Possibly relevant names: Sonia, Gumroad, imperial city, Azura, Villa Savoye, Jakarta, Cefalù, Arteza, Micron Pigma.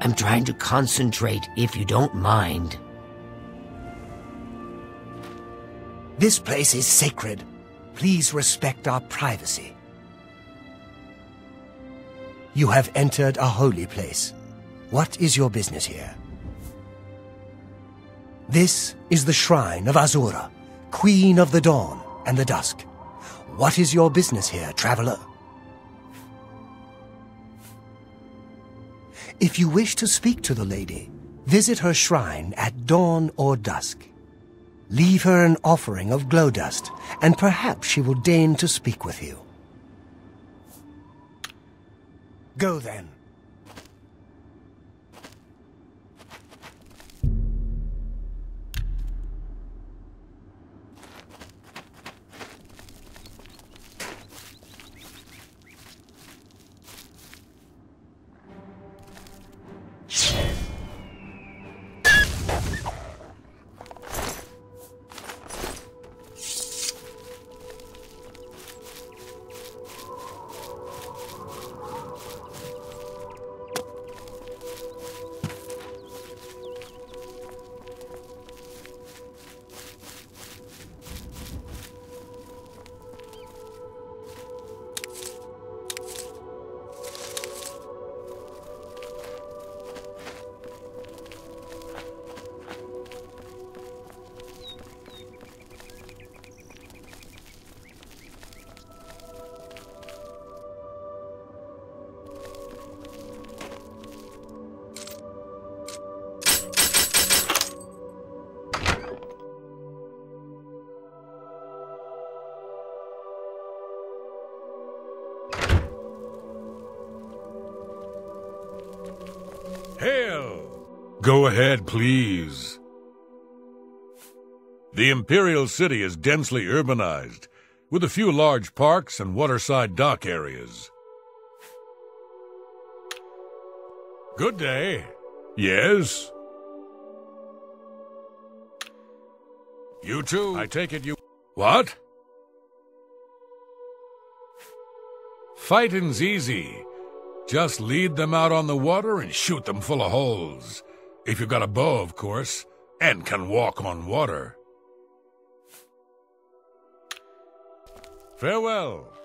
I'm trying to concentrate, if you don't mind. This place is sacred. Please respect our privacy. You have entered a holy place. What is your business here? This is the shrine of Azura, Queen of the Dawn and the Dusk. What is your business here, traveler? If you wish to speak to the lady, visit her shrine at dawn or dusk. Leave her an offering of glow dust, and perhaps she will deign to speak with you. Go then. Go ahead, please. The Imperial City is densely urbanized, with a few large parks and waterside dock areas. Good day. Yes? You too. I take it you... What? Fighting's easy. Just lead them out on the water and shoot them full of holes. If you've got a bow, of course, and can walk on water. Farewell.